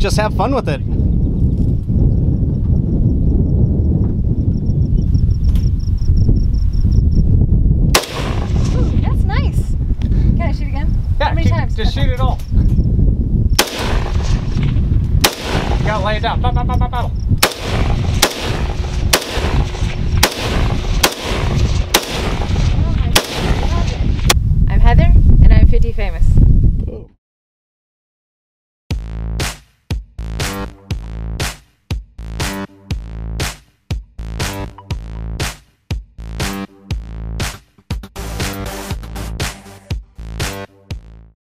just have fun with it. Ooh, that's nice. Can I shoot again? Yeah, how many times? Just shoot it all. You gotta lay it down. Bow, bow, bow, bow, bow.